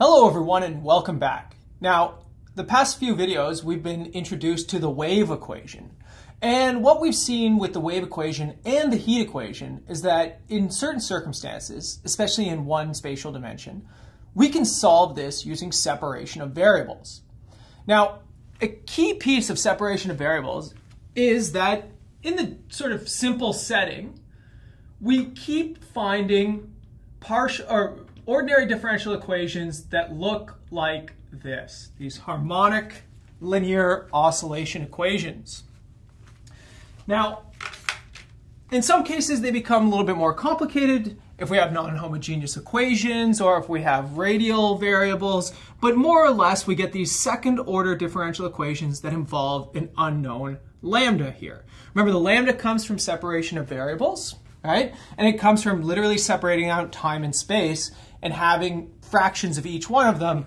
Hello everyone and welcome back. Now, the past few videos we've been introduced to the wave equation. And what we've seen with the wave equation and the heat equation is that in certain circumstances, especially in one spatial dimension, we can solve this using separation of variables. Now, a key piece of separation of variables is that in the sort of simple setting, we keep finding ordinary differential equations that look like this, these harmonic linear oscillation equations. Now, in some cases, they become a little bit more complicated if we have non-homogeneous equations or if we have radial variables, but more or less, we get these second-order differential equations that involve an unknown lambda here. Remember, the lambda comes from separation of variables, right? And it comes from literally separating out time and space and having fractions of each one of them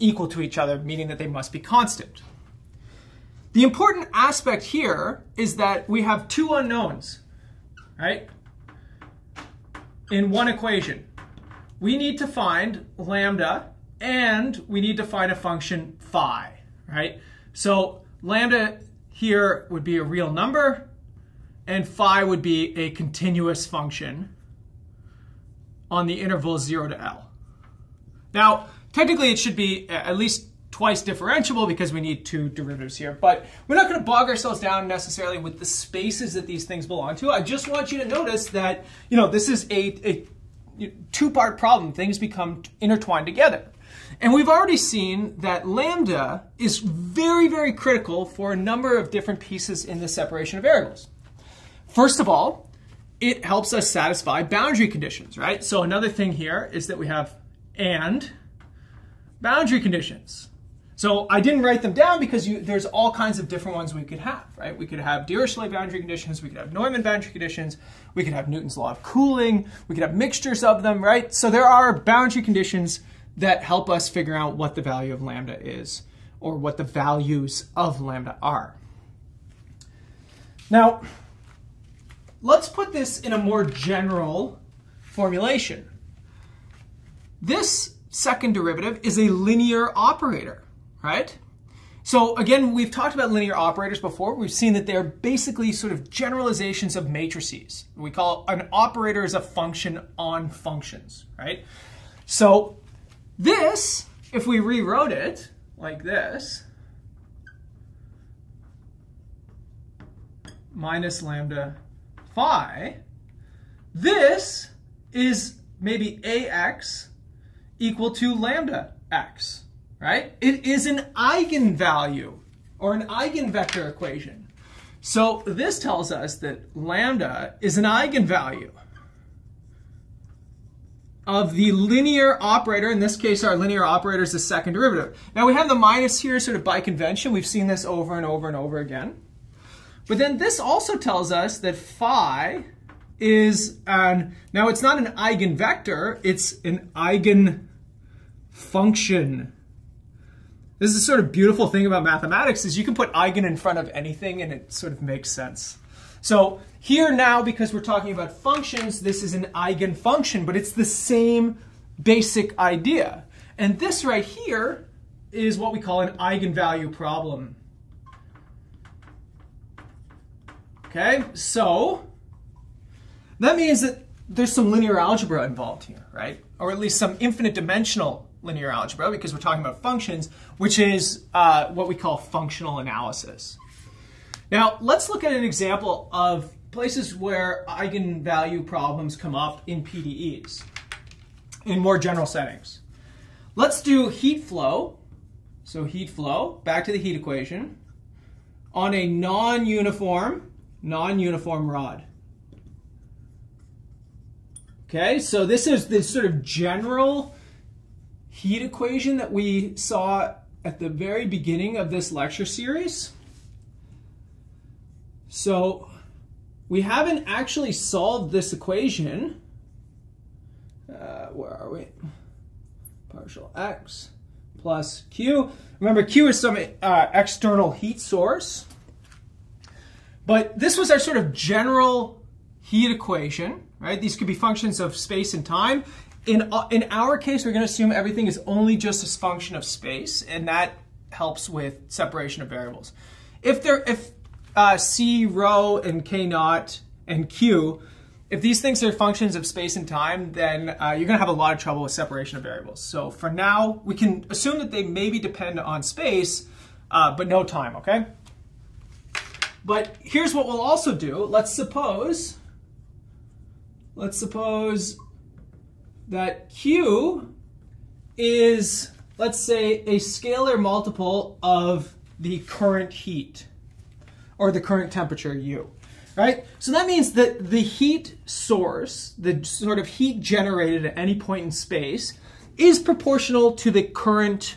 equal to each other, meaning that they must be constant. The important aspect here is that we have two unknowns, right, in one equation. We need to find lambda and we need to find a function phi, right? So lambda here would be a real number and phi would be a continuous function on the interval 0 to L. Now, technically it should be at least twice differentiable because we need two derivatives here, but we're not going to bog ourselves down necessarily with the spaces that these things belong to. I just want you to notice that, you know, this is a two-part problem. Things become intertwined together. And we've already seen that lambda is very, very critical for a number of different pieces in the separation of variables. First of all, it helps us satisfy boundary conditions, right? So another thing here is that we have and boundary conditions. So I didn't write them down because there's all kinds of different ones we could have, right? We could have Dirichlet boundary conditions, we could have Neumann boundary conditions, we could have Newton's law of cooling, we could have mixtures of them, right? So there are boundary conditions that help us figure out what the value of lambda is or what the values of lambda are. Now, let's put this in a more general formulation. This second derivative is a linear operator, right? So again, we've talked about linear operators before. We've seen that they're basically sort of generalizations of matrices. We call an operator as a function on functions, right? So this, if we rewrote it like this, minus lambda phi, this is maybe ax equal to lambda x, right? It is an eigenvalue or an eigenvector equation. So this tells us that lambda is an eigenvalue of the linear operator. In this case, our linear operator is the second derivative. Now we have the minus here sort of by convention. We've seen this over and over and over again. But then this also tells us that phi is now it's not an eigenvector, it's an eigenfunction. This is a sort of beautiful thing about mathematics is you can put eigen in front of anything and it sort of makes sense. So here now, because we're talking about functions, this is an eigenfunction, but it's the same basic idea. And this right here is what we call an eigenvalue problem. Okay, so that means that there's some linear algebra involved here, right? Or at least some infinite dimensional linear algebra because we're talking about functions, which is what we call functional analysis. Now, let's look at an example of places where eigenvalue problems come up in PDEs, in more general settings. Let's do heat flow. So heat flow, back to the heat equation, on a non-uniform rod. Okay, so this is the sort of general heat equation that we saw at the very beginning of this lecture series. So we haven't actually solved this equation. Where are we? Partial x plus q. Remember, q is some external heat source. But this was our sort of general heat equation, right? These could be functions of space and time. In our case, we're going to assume everything is only just a function of space, and that helps with separation of variables. If C, rho, and K naught, and Q, if these things are functions of space and time, then you're going to have a lot of trouble with separation of variables. So for now, we can assume that they maybe depend on space, but no time, okay? But here's what we'll also do. Let's suppose that Q is, let's say, a scalar multiple of the current heat or the current temperature U, right? So that means that the heat source, the sort of heat generated at any point in space, is proportional to the current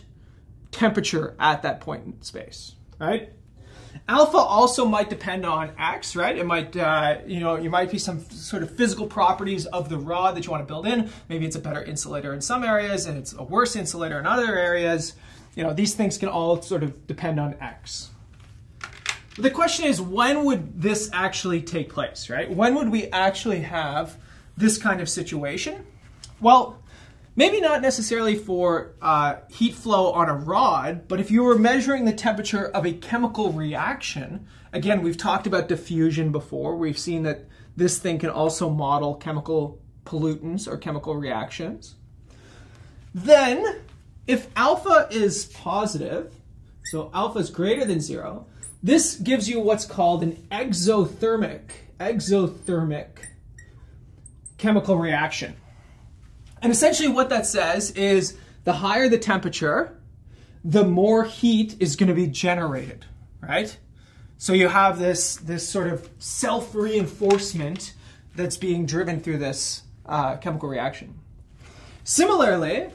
temperature at that point in space, right? Alpha also might depend on X, right? It might, you might be some sort of physical properties of the rod that you want to build in. Maybe it's a better insulator in some areas and it's a worse insulator in other areas. You know, these things can all sort of depend on X. But the question is, when would this actually take place, right? When would we actually have this kind of situation? Well, maybe not necessarily for heat flow on a rod, but if you were measuring the temperature of a chemical reaction, again, we've talked about diffusion before. We've seen that this thing can also model chemical pollutants or chemical reactions. Then, if alpha is positive, so alpha is greater than 0, this gives you what's called an exothermic chemical reaction. And essentially what that says is the higher the temperature, the more heat is going to be generated, right? So you have this sort of self-reinforcement that's being driven through this chemical reaction. Similarly,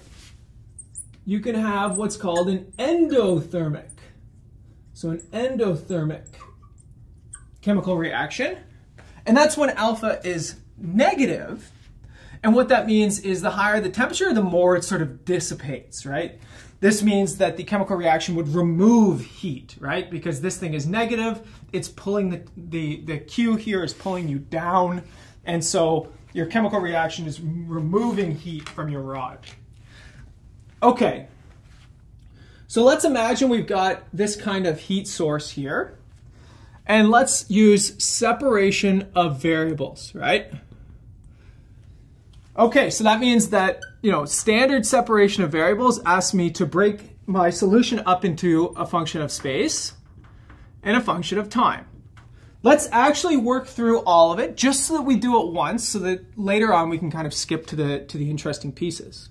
you can have what's called an endothermic. So an endothermic chemical reaction. And that's when alpha is negative. And what that means is the higher the temperature, the more it sort of dissipates, right? This means that the chemical reaction would remove heat, right? Because this thing is negative, it's pulling the Q here is pulling you down, and so your chemical reaction is removing heat from your rod. Okay, so let's imagine we've got this kind of heat source here, and let's use separation of variables, right? Okay, so that means that, you know, standard separation of variables asks me to break my solution up into a function of space and a function of time. Let's actually work through all of it just so that we do it once so that later on we can kind of skip to the interesting pieces.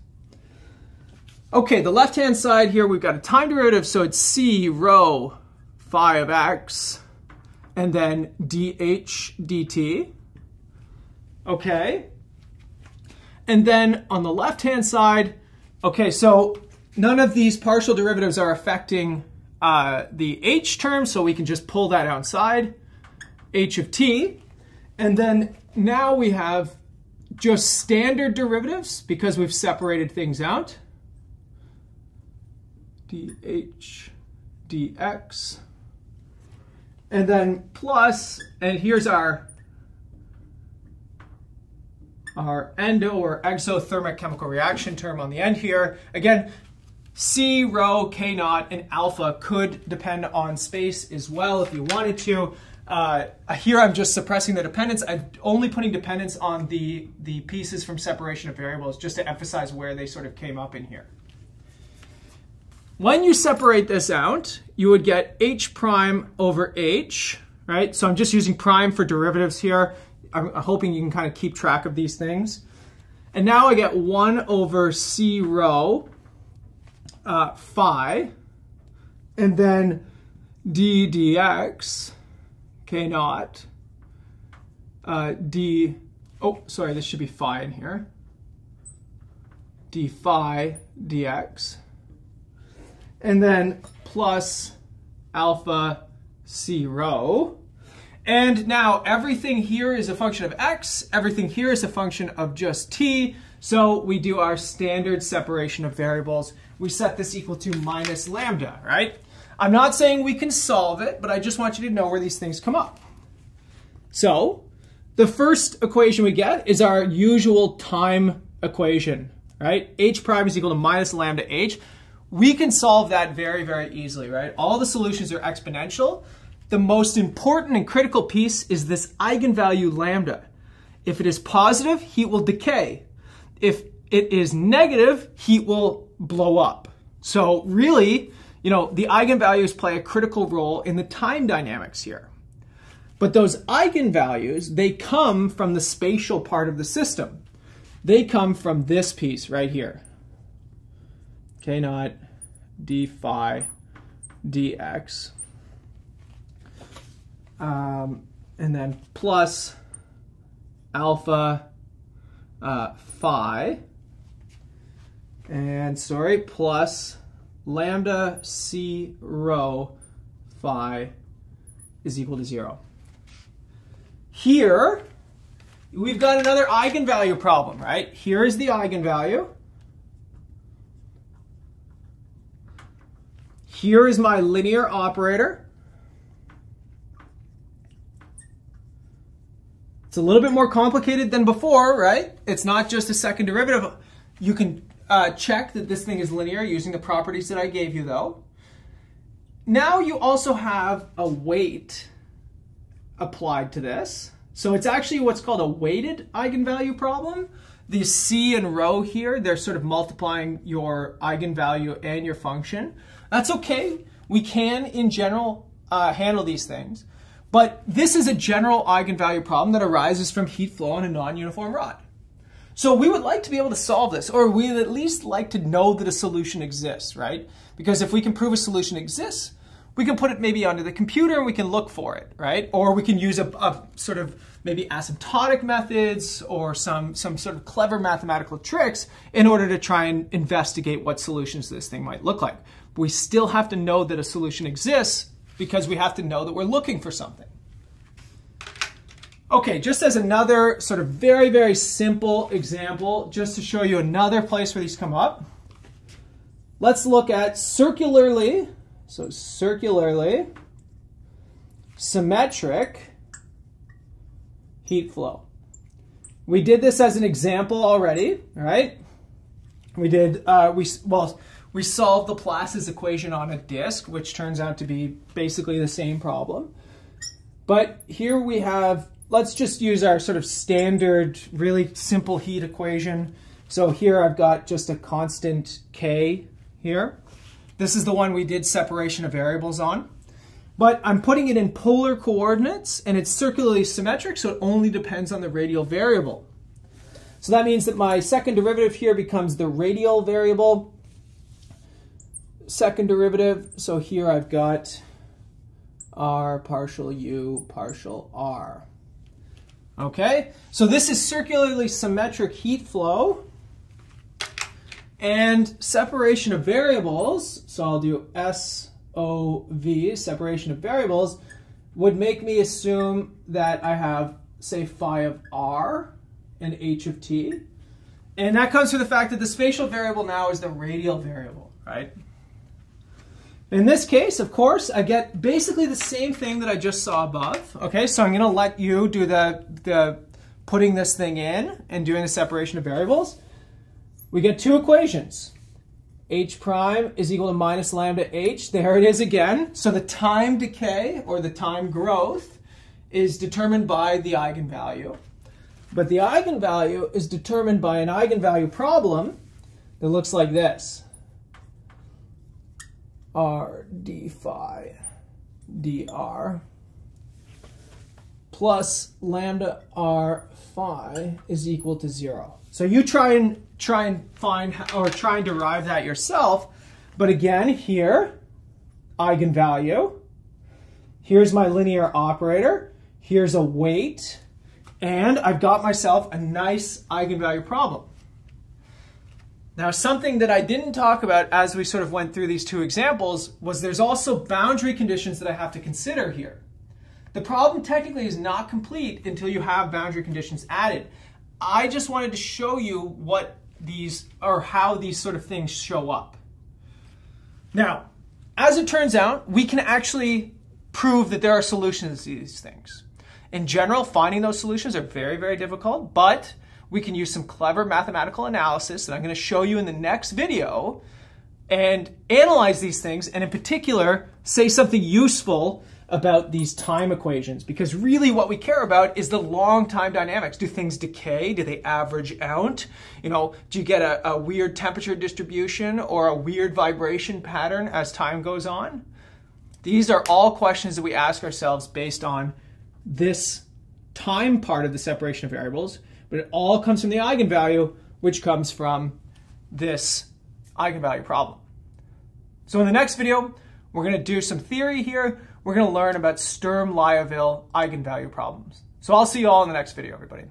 Okay, the left-hand side here, we've got a time derivative, so it's C, rho, phi of x, and then dH dt. Okay. And then on the left-hand side, okay, so none of these partial derivatives are affecting the h term, so we can just pull that outside, h of t. And then now we have just standard derivatives because we've separated things out. dH, dx, and then plus, and here's our endo or exothermic chemical reaction term on the end here. Again, C, rho, K naught, and alpha could depend on space as well if you wanted to. Here I'm just suppressing the dependence. I'm only putting dependence on the pieces from separation of variables just to emphasize where they sort of came up in here. When you separate this out, you would get h prime over h, right? So I'm just using prime for derivatives here. I'm hoping you can kind of keep track of these things. And now I get 1 over C rho phi, and then d dx, K naught, d, oh, sorry, this should be phi in here, d phi dx, and then plus alpha C rho. And now everything here is a function of x, everything here is a function of just t, so we do our standard separation of variables. We set this equal to minus lambda, right? I'm not saying we can solve it, but I just want you to know where these things come up. So the first equation we get is our usual time equation, right? H prime is equal to minus lambda h. We can solve that very, very easily, right? All the solutions are exponential. The most important and critical piece is this eigenvalue lambda. If it is positive, heat will decay. If it is negative, heat will blow up. So really, you know, the eigenvalues play a critical role in the time dynamics here. But those eigenvalues, they come from the spatial part of the system. They come from this piece right here. K naught d phi dx. And then plus alpha phi. And sorry, plus lambda c rho phi is equal to 0. Here, we've got another eigenvalue problem, right? Here is the eigenvalue. Here is my linear operator. It's a little bit more complicated than before, right? It's not just a second derivative. You can check that this thing is linear using the properties that I gave you, though. Now you also have a weight applied to this. So it's actually what's called a weighted eigenvalue problem. The c and rho here, they're sort of multiplying your eigenvalue and your function. That's okay. We can, in general, handle these things. But this is a general eigenvalue problem that arises from heat flow on a non-uniform rod. So we would like to be able to solve this, or we would at least like to know that a solution exists, right? Because if we can prove a solution exists, we can put it maybe onto the computer and we can look for it, right? Or we can use a sort of maybe asymptotic methods or some sort of clever mathematical tricks in order to try and investigate what solutions this thing might look like. But we still have to know that a solution exists because we have to know that we're looking for something. Okay, just as another sort of very, very simple example, just to show you another place where these come up, let's look at circularly, so circularly symmetric heat flow. We did this as an example already, right? We did, we solved the Laplace's equation on a disk, which turns out to be basically the same problem. But here we have, let's just use our sort of standard, really simple heat equation. So here I've got just a constant K here. This is the one we did separation of variables on. But I'm putting it in polar coordinates, and it's circularly symmetric, so it only depends on the radial variable. So that means that my second derivative here becomes the radial variable. Second derivative, so here I've got r partial u partial r. Okay, so this is circularly symmetric heat flow and separation of variables. So I'll do SOV, separation of variables, would make me assume that I have, say, phi of r and h of t. And that comes from the fact that the spatial variable now is the radial variable, right? In this case, of course, I get basically the same thing that I just saw above. Okay, so I'm going to let you do the putting this thing in and doing the separation of variables. We get two equations. H prime is equal to minus lambda h. There it is again. So the time decay or the time growth is determined by the eigenvalue. But the eigenvalue is determined by an eigenvalue problem that looks like this. R d phi dr plus lambda r phi is equal to 0. So you try and find or try and derive that yourself. But again, here, eigenvalue. Here's my linear operator. Here's a weight. And I've got myself a nice eigenvalue problem. Now, something that I didn't talk about as we sort of went through these two examples was there's also boundary conditions that I have to consider here. The problem technically is not complete until you have boundary conditions added. I just wanted to show you what these or how these sort of things show up. Now, as it turns out, we can actually prove that there are solutions to these things. In general, finding those solutions are very, very difficult, but We can use some clever mathematical analysis that I'm going to show you in the next video and analyze these things, and in particular, say something useful about these time equations, because really what we care about is the long time dynamics. Do things decay? Do they average out? You know, do you get a weird temperature distribution or a weird vibration pattern as time goes on? These are all questions that we ask ourselves based on this time part of the separation of variables, but it all comes from the eigenvalue, which comes from this eigenvalue problem. So in the next video, we're going to do some theory here. We're going to learn about Sturm-Liouville eigenvalue problems. So I'll see you all in the next video, everybody.